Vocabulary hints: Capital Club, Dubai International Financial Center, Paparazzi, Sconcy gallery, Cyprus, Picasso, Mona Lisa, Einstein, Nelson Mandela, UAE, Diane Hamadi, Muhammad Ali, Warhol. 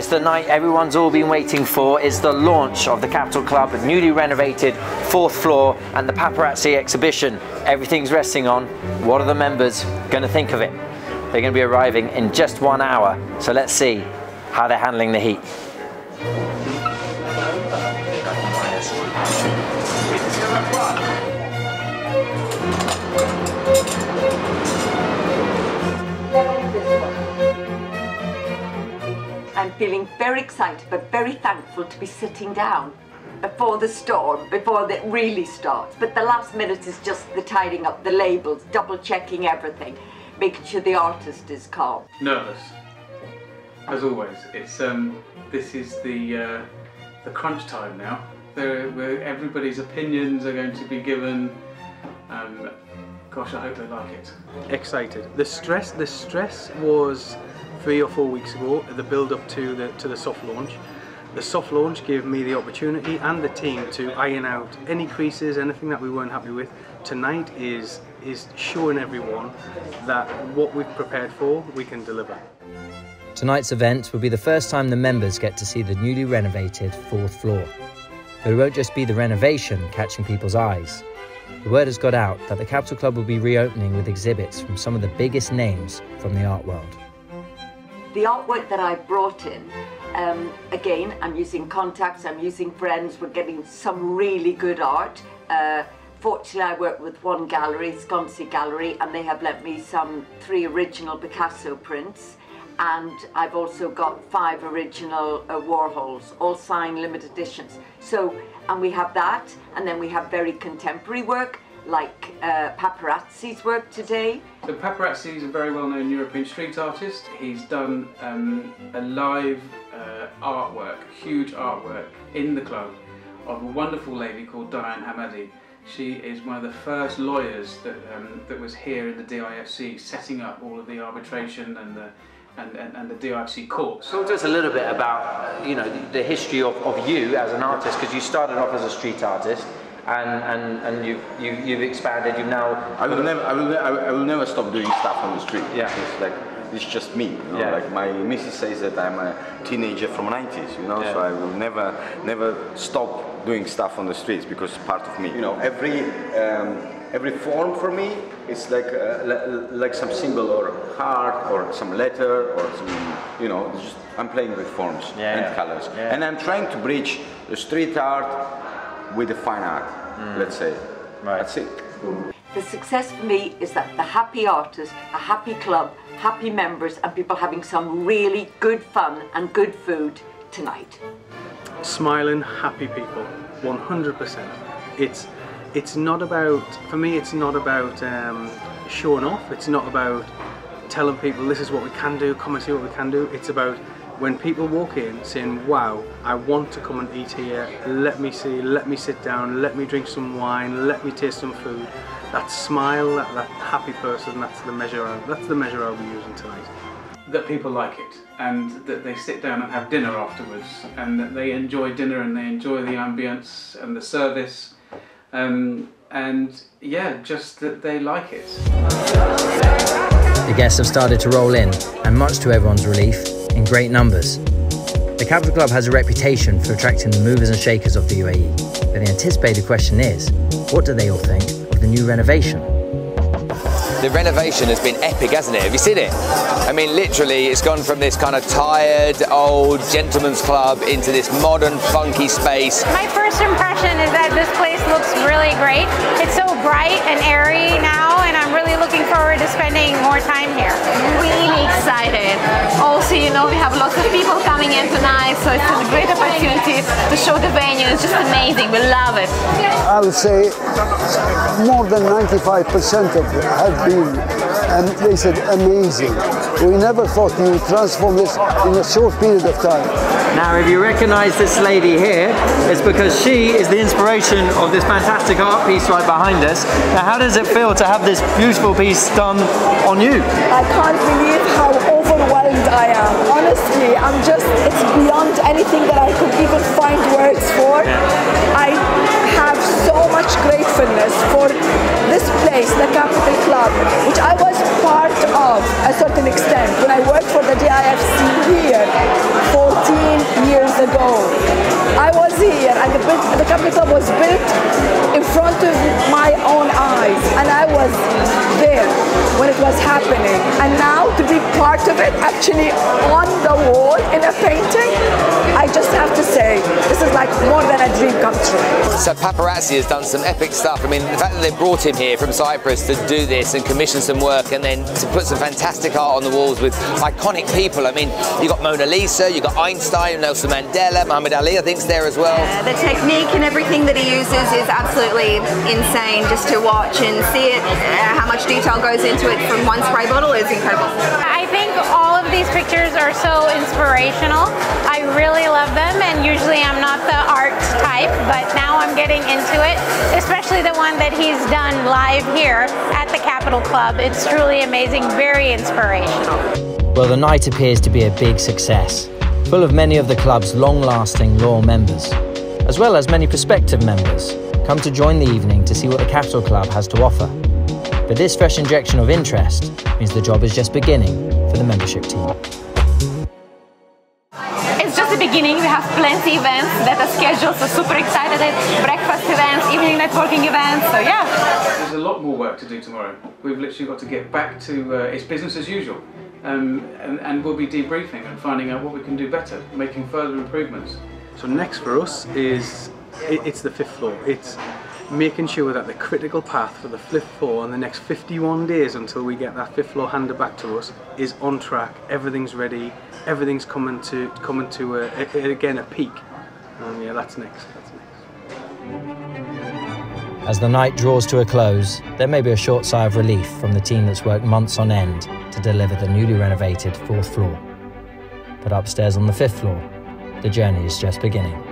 It's the night everyone's all been waiting for. It's the launch of the Capital Club, newly renovated 4th floor, and the Paparazzi exhibition. Everything's resting on what are the members going to think of it. They're going to be arriving in just 1 hour, so let's see how they're handling the heat. I'm feeling very excited but very thankful to be sitting down before the storm, before it really starts. But the last minute is just the tidying up, the labels, double checking everything, making sure the artist is calm. Nervous, as always. It's this is the crunch time now, where everybody's opinions are going to be given. Gosh, I hope they like it. Excited. The stress was 3 or 4 weeks ago, the build-up to the soft launch. The soft launch gave me the opportunity and the team to iron out any creases, anything that we weren't happy with. Tonight is showing everyone that what we've prepared for, we can deliver. Tonight's event will be the first time the members get to see the newly renovated 4th floor. But it won't just be the renovation catching people's eyes. The word has got out that the Capital Club will be reopening with exhibits from some of the biggest names from the art world. The artwork that I brought in, again, I'm using contacts, I'm using friends, we're getting some really good art. Fortunately, I work with one gallery, Sconcy Gallery, and they have lent me some 3 original Picasso prints, and I've also got 5 original Warhols, all signed limited editions. So, and we have that, and then we have very contemporary work, like Paparazzi's work today. So Paparazzi is a very well-known European street artist. He's done a live artwork, huge artwork, in the club of a wonderful lady called Diane Hamadi. She is one of the first lawyers that, was here in the DIFC, setting up all of the arbitration and the DIFC court. Talk to us a little bit about, you know, the history of you as an artist, because you started off as a street artist. And you've expanded, you've now... I will never stop doing stuff on the street. Yeah. It's like, it's just me, you know? Yeah. Like my missus says that I'm a teenager from the 90s, you know, yeah. So I will never stop doing stuff on the streets because it's part of me. You know, every form for me is like some symbol or heart or some letter or some, you know, just, I'm playing with forms, yeah, and colors. Yeah. And I'm trying to bridge the street art with the fine art, let's say. Right. That's it. The success for me is that the happy artist, a happy club, happy members, and people having some really good fun and good food tonight. Smiling, happy people, 100%. It's not about, for me, it's not about showing off. It's not about telling people this is what we can do, come and see what we can do. It's about when people walk in saying, wow, I want to come and eat here, let me see, let me sit down, let me drink some wine, let me taste some food. That smile, that happy person, that's the measure I'll be using tonight. That people like it, and that they sit down and have dinner afterwards, and that they enjoy dinner and they enjoy the ambience and the service, and yeah, just that they like it. The guests have started to roll in, and much to everyone's relief, in great numbers. The Capital Club has a reputation for attracting the movers and shakers of the UAE, but the anticipated question is, what do they all think of the new renovation? The renovation has been epic, hasn't it? Have you seen it? I mean, literally, it's gone from this kind of tired, old gentleman's club into this modern, funky space. My first impression is that this place looks really great. It's so bright and airy now, and I'm really looking forward to spending more time here. Really excited. Also, you know, we have lots of people coming in tonight, so it's a great opportunity to show the venue. It's just amazing. We love it. I would say more than 95% of it have been, and they said amazing. We never thought we would transform this in a short period of time. Now if you recognize this lady here, it's because she is the inspiration of this fantastic art piece right behind us. Now how does it feel to have this beautiful piece done on you? I can't believe how overwhelmed I am. Honestly, I'm just, it's beyond anything that I could even find words for. I have so much gratefulness for this place, the Capital Club, which I was part of a certain extent when I worked for the DIFC here 14 The Capital Club was built in front of my own eyes, and I was there when it was happening. And now to be part of it, actually on the wall in a painting, I just have to say, this is like more than a dream come true. So Paparazzi has done some epic stuff. I mean, the fact that they brought him here from Cyprus to do this and commission some work and then to put some fantastic art on the walls with iconic people. I mean, you've got Mona Lisa, you've got Einstein, Nelson Mandela, Muhammad Ali, I think is there as well. Yeah, the technique and everything that he uses is absolutely insane just to watch and see it. How much detail goes into it from one spray bottle is incredible. I think all of these pictures are so inspirational. I really love them, and usually I'm not the art type, but now I'm getting into it, especially the one that he's done live here at the Capital Club. It's truly amazing, very inspirational. Well, the night appears to be a big success, full of many of the club's long-lasting loyal members, as well as many prospective members, come to join the evening to see what the Capital Club has to offer. But this fresh injection of interest means the job is just beginning for the membership team. It's just the beginning. We have plenty of events that are scheduled, so super excited. Breakfast events, evening networking events, so yeah. There's a lot more work to do tomorrow. We've literally got to get back to it's business as usual. And we'll be debriefing and finding out what we can do better, making further improvements. So next for us is, it's the fifth floor. It's making sure that the critical path for the fifth floor and the next 51 days until we get that fifth floor handed back to us is on track. Everything's ready. Everything's coming to a peak. And yeah, that's next. That's next. As the night draws to a close, there may be a short sigh of relief from the team that's worked months on end to deliver the newly renovated fourth floor. But upstairs on the fifth floor, the journey is just beginning.